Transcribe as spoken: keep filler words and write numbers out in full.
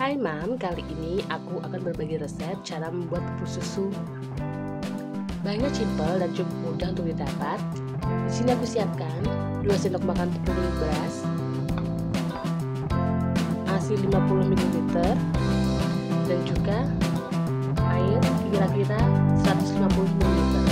Hai Mam, kali ini aku akan berbagi resep cara membuat bubur susu. Bahannya simple dan cukup mudah untuk didapat. Di sini aku siapkan dua sendok makan tepung beras, A S I lima puluh mililiter, dan juga air kira-kira seratus lima puluh mililiter.